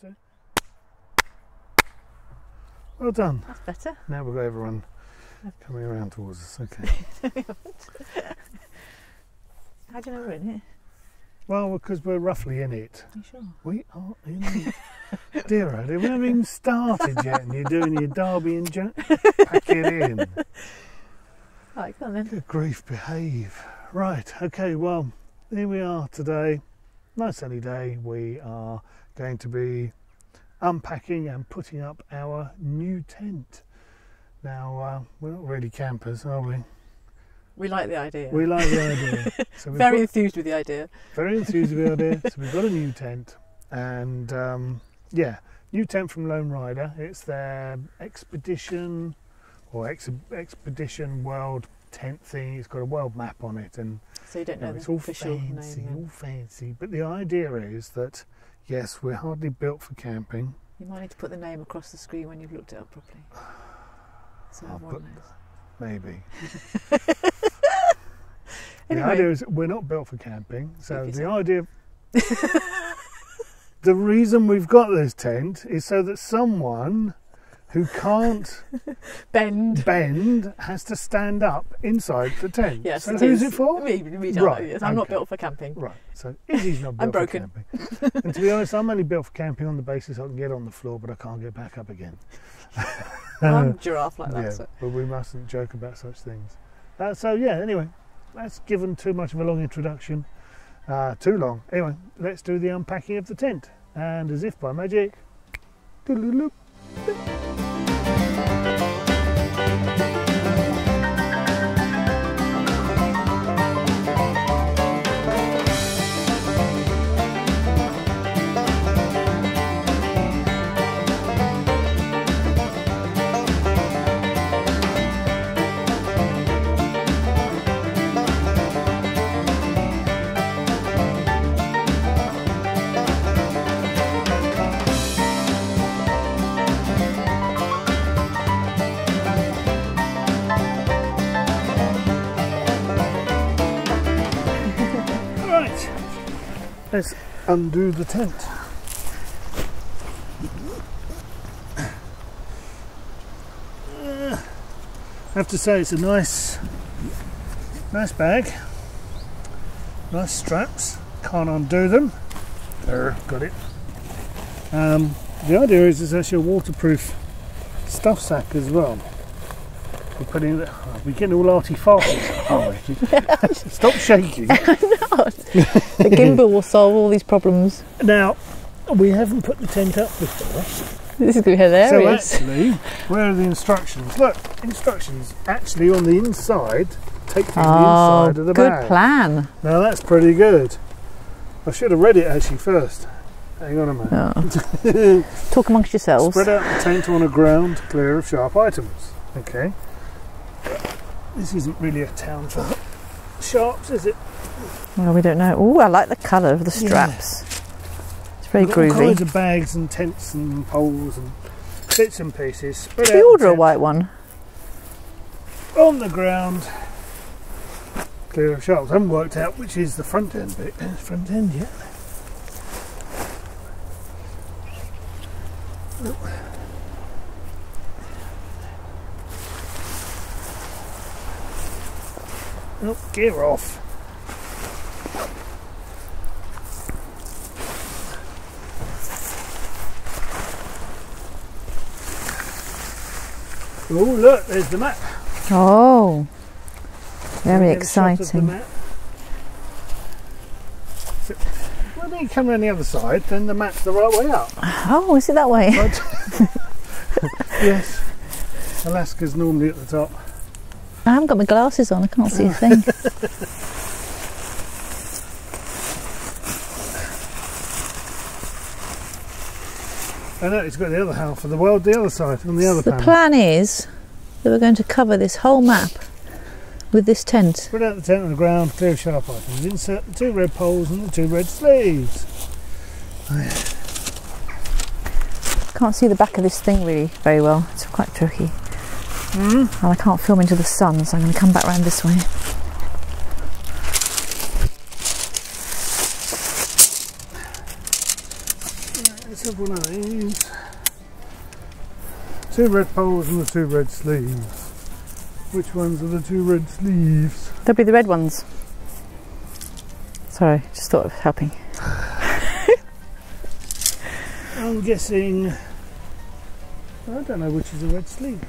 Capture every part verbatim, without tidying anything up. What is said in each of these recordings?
do. Well done. That's better. Now we've got everyone coming around towards us. Okay. How do you know we're in it? Well, because we're roughly in it. Are you sure? We are in it. Dear Adi, we haven't even started yet and you're doing your derby and jack. Pack it in. Right, come on then. Good grief, behave. Right, okay, well, here we are today. Nice sunny day. We are going to be unpacking and putting up our new tent. Now, uh, we're not really campers, are we? We like the idea. We like the idea. So very got, enthused with the idea. Very enthused with the idea. So we've got a new tent, and um, yeah, new tent from Lone Rider. It's their expedition or ex expedition world tent thing. It's got a world map on it, and so you don't know, know it's all fancy, name, all fancy. But the idea is that yes, we're hardly built for camping. You might need to put the name across the screen when you've looked it up properly. So I'll everyone knows. Maybe. Anyway. The idea is we're not built for camping, so the idea... The reason we've got this tent is so that someone who can't bend bend has to stand up inside the tent. Yes, so who's it for? Me, me down right, yes. I'm okay. Not built for camping. Right, so Izzy's not built I'm broken. For camping. And to be honest, I'm only built for camping on the basis I can get on the floor, but I can't get back up again. I'm a giraffe like that. Yeah, so. But we mustn't joke about such things. Uh, so yeah, anyway. That's given too much of a long introduction, uh, too long. Anyway, let's do the unpacking of the tent. And as if by magic, doo-doo-doo-doo. Let's undo the tent. Uh, I have to say it's a nice, nice bag. Nice straps. Can't undo them. There, got it. Um, the idea is it's actually a waterproof stuff sack as well. We're putting the, oh, we're getting all arty-farty, aren't we? Stop shaking. I'm not. The gimbal will solve all these problems. Now, we haven't put the tent up before. This is going to be hilarious. So actually, where are the instructions? Look, instructions actually on the inside. Take from oh, the inside of the bag. Good plan. Now that's pretty good. I should have read it actually first. Hang on a minute. Oh. Talk amongst yourselves. Spread out the tent on a ground clear of sharp items. Okay. This isn't really a town for sharps, is it? Well, we don't know. Oh, I like the colour of the straps. Yeah. It's very groovy. All kinds of bags and tents and poles and bits and pieces. Spread out. Did we order a white one? On the ground. Clear of sharps. I haven't worked out which is the front end bit. Front end, yeah. Oh. Oh, gear off. Oh, look, there's the map. Oh, very exciting. The map. So, when you come around the other side, then the map's the right way up. Oh, is it that way? Right. Yes, Alaska's normally at the top. I haven't got my glasses on, I can't see a thing. I know, it's got the other half of the world, the other side, on the other panel. The plan is that we're going to cover this whole map with this tent. Spread out the tent on the ground, clear sharp items, insert the two red poles and the two red sleeves. Can't see the back of this thing really very well, it's quite tricky. Mm. And I can't film into the sun, so I'm going to come back round this way. Right, let's have one of these. Two red poles and the two red sleeves. Which ones are the two red sleeves? They'll be the red ones. Sorry, just thought of helping. I'm guessing... I don't know which is the red sleeve.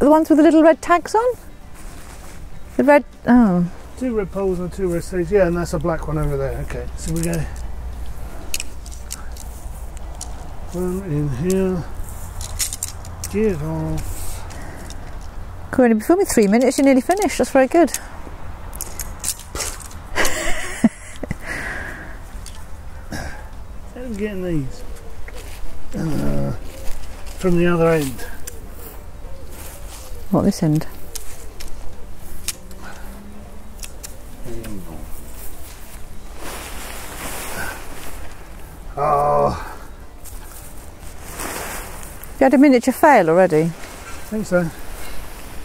The ones with the little red tags on? The red... oh. Two red poles and two red sleeves. Yeah, and that's a black one over there. Okay, so we go... one in here. Get off. Corinne, before me three minutes, you're nearly finished. That's very good. I'm getting these uh, from the other end. What, this end? Oh. You had a miniature fail already? I think so.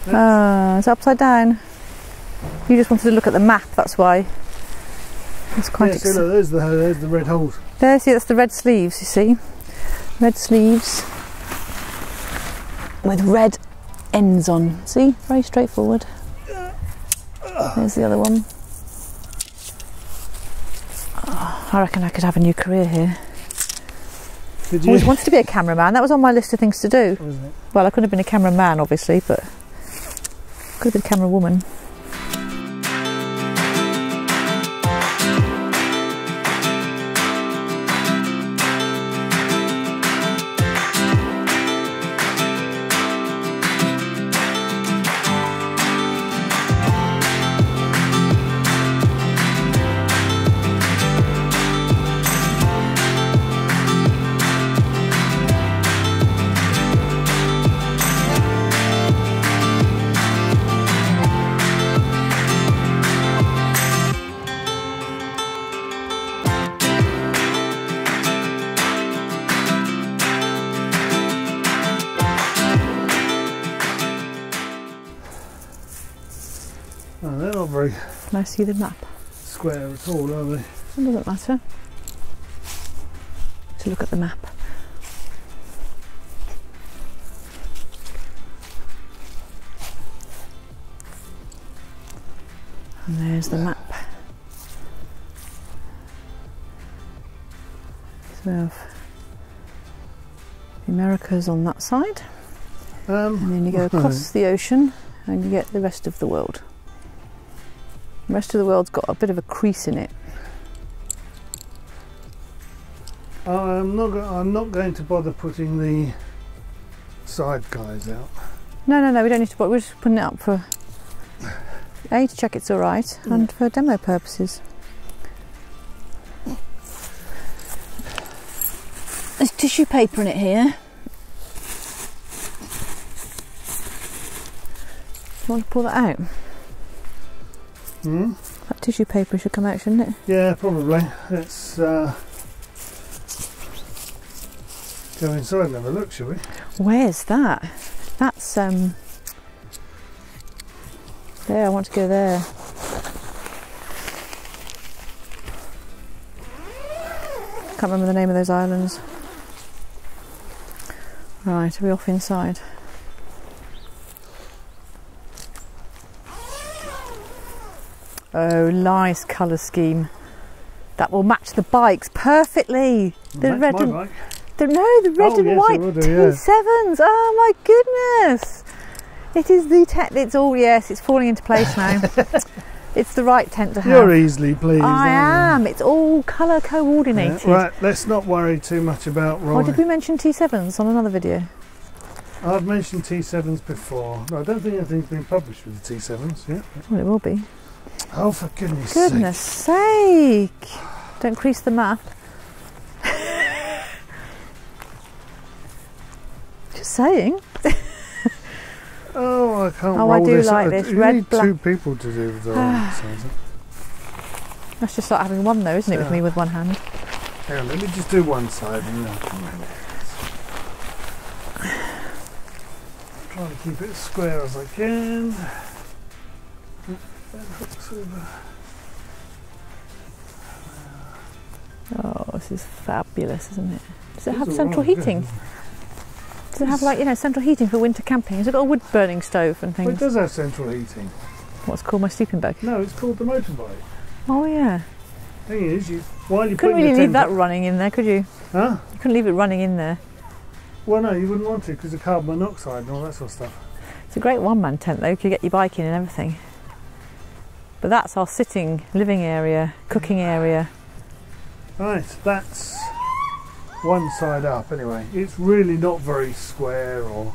Ah, oh, it's upside down. You just wanted to look at the map, that's why. That's quite exciting. Yeah, see, no, there's, the, there's the red holes. There, see, that's the red sleeves, you see. Red sleeves with red ends on. See? Very straightforward. There's the other one. Oh, I reckon I could have a new career here. Did you? I always wanted to be a cameraman. That was on my list of things to do. Was it? Well, I couldn't have been a cameraman, obviously, but... could have been a camera woman. I see the map. Square at all, are they? It doesn't matter. To look at the map. And there's the map. So we have the Americas on that side. Um, and then you go across the ocean and you get the rest of the world. The rest of the world's got a bit of a crease in it. I'm not, I'm not going to bother putting the side guys out. No, no, no, we don't need to bother. We're just putting it up for A, to check it's all right, mm. and for demo purposes. There's tissue paper in it here. You want to pull that out? Mm. That tissue paper should come out, shouldn't it? Yeah, probably. Let's uh, go inside and have a look, shall we? Where's that? That's um. There, I want to go there. Can't remember the name of those islands. Right, are we off inside? Oh, nice colour scheme. That will match the bikes perfectly. The match red my and bike. The, no, the red oh, and yes, white T sevens. Yeah. Oh my goodness! It is the tent. It's all yes. It's falling into place now. It's the right tent to have. You're easily pleased. I am. You? It's all colour coordinated. Yeah. Right. Let's not worry too much about. Roy. Oh, did we mention T sevens on another video? I've mentioned T sevens before. No, I don't think anything's been published with the T sevens yet. Yeah. Well, it will be. Oh, for goodness sake. Goodness sake. sake! Don't crease the map. Just saying. Oh, I can't oh, roll I do this. like this. I, you Red, need black. two people to do with the right size. That's just like having one though, isn't it, yeah. with me with one hand? Hang on, let me just do one side and then I'll try to keep it as square as I can. Oh, This is fabulous, isn't it? Does it have central heating? Does it have, like, you know, central heating for winter camping? Has it got a wood burning stove and things? Well, it does have central heating. What's called my sleeping bag? No, it's called the motorbike. Oh yeah. The thing is, you while you couldn't really leave that running in there, could you? Huh? You couldn't leave it running in there. Well, no, you wouldn't want to because of carbon monoxide and all that sort of stuff. It's a great one-man tent though. You could get your bike in and everything. But that's our sitting, living area, cooking area. Right, that's one side up anyway. It's really not very square or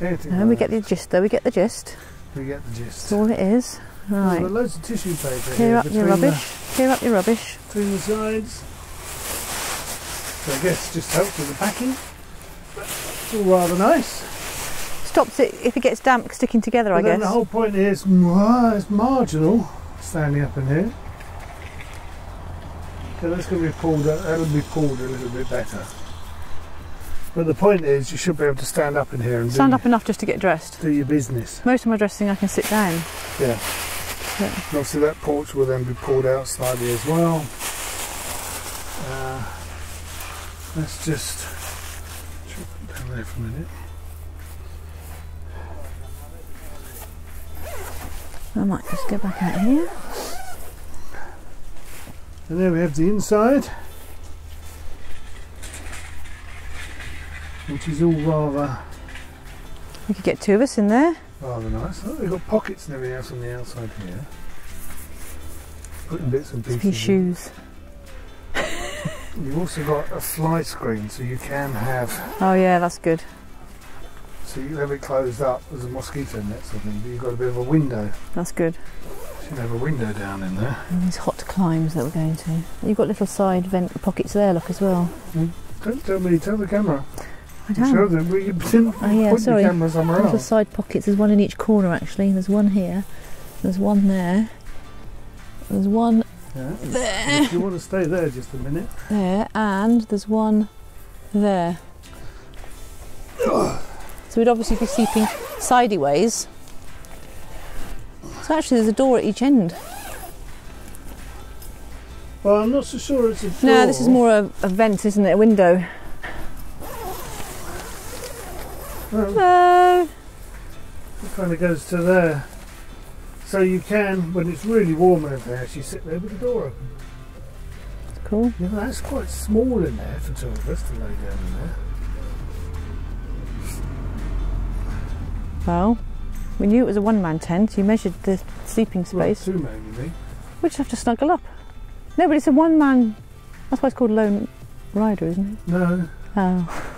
anything. No, like we that. get the gist though. We get the gist. We get the gist. That's all it is. Right. There's loads of tissue paper here. Clear up your rubbish. Clear up your rubbish. Between the sides. So I guess it just helps with the packing. It's all rather nice. Stops it if it gets damp sticking together, but I guess. The whole point is it's marginal standing up in here. So that's going to be pulled. That'll be pulled a little bit better. But the point is, you should be able to stand up in here and stand do up your, enough just to get dressed. Do your business. Most of my dressing, I can sit down. Yeah. yeah. And obviously, that porch will then be pulled out slightly as well. Uh, let's just chuck it down there for a minute. I might just go back out here. And there we have the inside, which is all rather... We could get two of us in there. Rather nice. Oh, we've got pockets and everything else on the outside here. Putting bits and pieces. A few shoes. You've also got a fly screen, so you can have... Oh yeah, that's good. So you have it closed up as a mosquito net sort of thing, but you've got a bit of a window. That's good. You should have a window down in there. And these hot climbs that we're going to. You've got little side vent pockets there, look, as well. Mm. Don't tell me, tell the camera. I don't. Show them, but you didn't oh, yeah, point sorry. the camera somewhere else. Little side pockets, there's one in each corner actually. There's one here, there's one there, there's one yeah. there. If you want to stay there just a minute. There, and there's one there. So we'd obviously be sleeping sideways. So actually there's a door at each end. Well, I'm not so sure it's a door. No, this is more a, a vent, isn't it? A window. Well, it kind of goes to there. So you can, when it's really warm over there, actually sit there with the door open. That's cool. Yeah, that's quite small in there for two of us to lay down in there. Well, we knew it was a one-man tent. You measured the sleeping space. Well, two-man, you mean? We just have to snuggle up. No, but it's a one-man. That's why it's called Lone Rider, isn't it? No. Oh.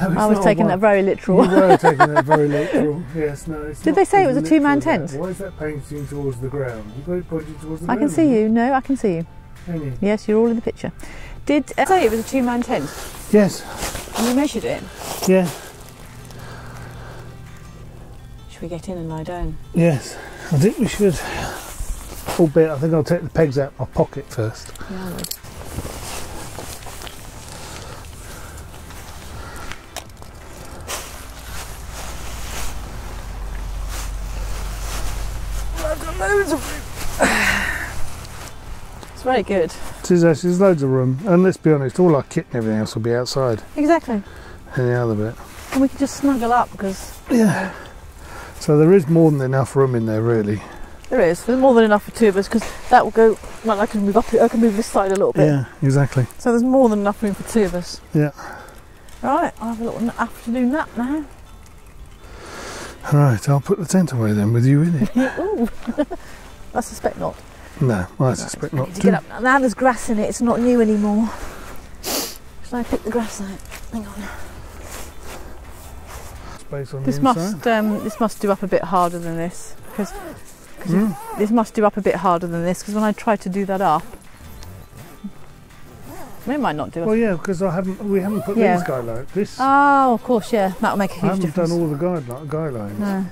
No, I was taking that very literal. You were taking that very literal. Yes, no. It's Did they say it was a two-man tent? Why is that painting towards the ground? You've got it pointing towards the ground. I can see you. No, I can see you. Can you? Yes, you're all in the picture. Did they say it was a two-man tent? Yes. And you measured it? Yeah. We get in and lie down. Yes, I think we should. Albeit, I think I'll take the pegs out of my pocket first. Yeah, I would. I've got loads of room. It's very good. It is actually, there's loads of room, and let's be honest, all our kit and everything else will be outside. Exactly. And the other bit. And we can just snuggle up because. Yeah. So there is more than enough room in there, really. There is. There's more than enough for two of us because that will go. Well, I can move up. I can move this side a little bit. Yeah, exactly. So there's more than enough room for two of us. Yeah. Right. I'll have a little afternoon nap now. Right. I'll put the tent away then with you in it. Ooh. I suspect not. No, well, I suspect not. I need to get up now. Now there's grass in it. It's not new anymore. Shall I pick the grass out? Hang on. On this must um, this must do up a bit harder than this because mm. this must do up a bit harder than this because when I try to do that up, it might not do. Well, yeah, because I haven't we haven't put yeah. these guidelines. This oh, of course, yeah, that will make a huge I haven't difference. Done all the guidelines. guidelines. No.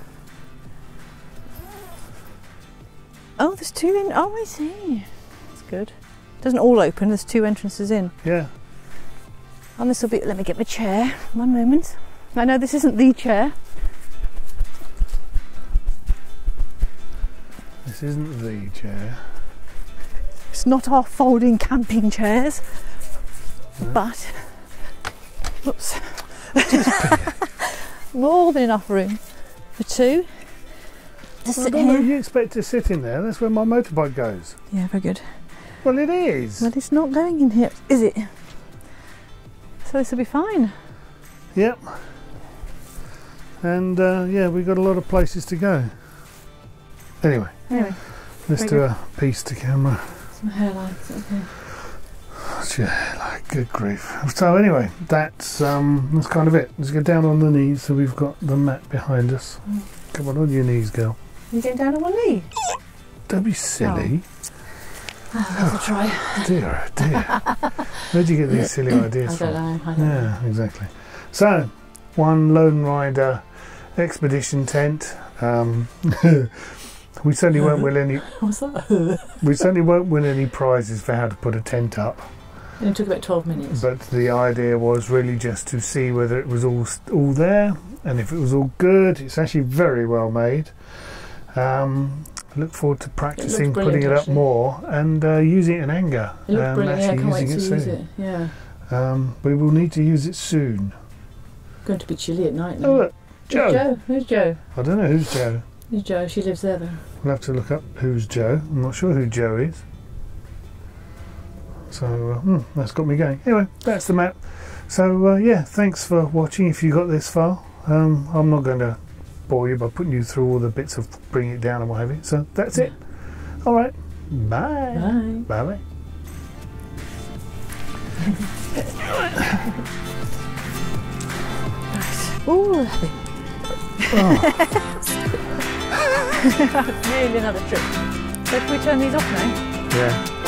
Oh, there's two in. Oh, I see. That's good. It doesn't all open. There's two entrances in. Yeah. And this will be. Let me get my chair. One moment. I know this isn't the chair. This isn't the chair. It's not our folding camping chairs. Right. But, oops, more than enough room for two to well, sit I don't here. Know you expect to sit in there. That's where my motorbike goes. Yeah, very good. Well, it is. Well, it's not going in here, is it? So this will be fine. Yep. And uh, yeah, we've got a lot of places to go. Anyway. Anyway. Let's do good. a piece to camera. Some hairlines. Okay. Yeah, like good grief. So anyway, that's um, that's kind of it. Let's go down on the knees. So we've got the mat behind us. Mm. Come on, on your knees, girl. You getting down on one knee? Don't be silly. Oh. Oh, oh, dear, oh dear. Where'd you get these silly ideas from? I don't know, I don't yeah, know. Exactly. So, one Lone Rider expedition tent. Um, we certainly won't win any. What's that? We certainly won't win any prizes for how to put a tent up. It took about twelve minutes. But the idea was really just to see whether it was all all there, and if it was all good. It's actually very well made. Um, Look forward to practicing putting it up actually. more and uh, using it in anger. It looked um, brilliant. Actually yeah, I can't using wait to it use soon. It. Yeah. Um, we will need to use it soon. Going to be chilly at night now. Oh look, Joe. Who's Joe? Who's Joe? I don't know who's Joe. Who's Joe? She lives there though. We'll have to look up who's Joe. I'm not sure who Joe is. So uh, hmm, that's got me going. Anyway, that's the map. So uh, yeah, thanks for watching. If you got this far, um, I'm not going to bore you by putting you through all the bits of bringing it down and what have you. So that's it. All right. Bye. Bye. Bye. Nice. Ooh, lovely. Oh. Nearly another trip. So can we turn these off now? Yeah.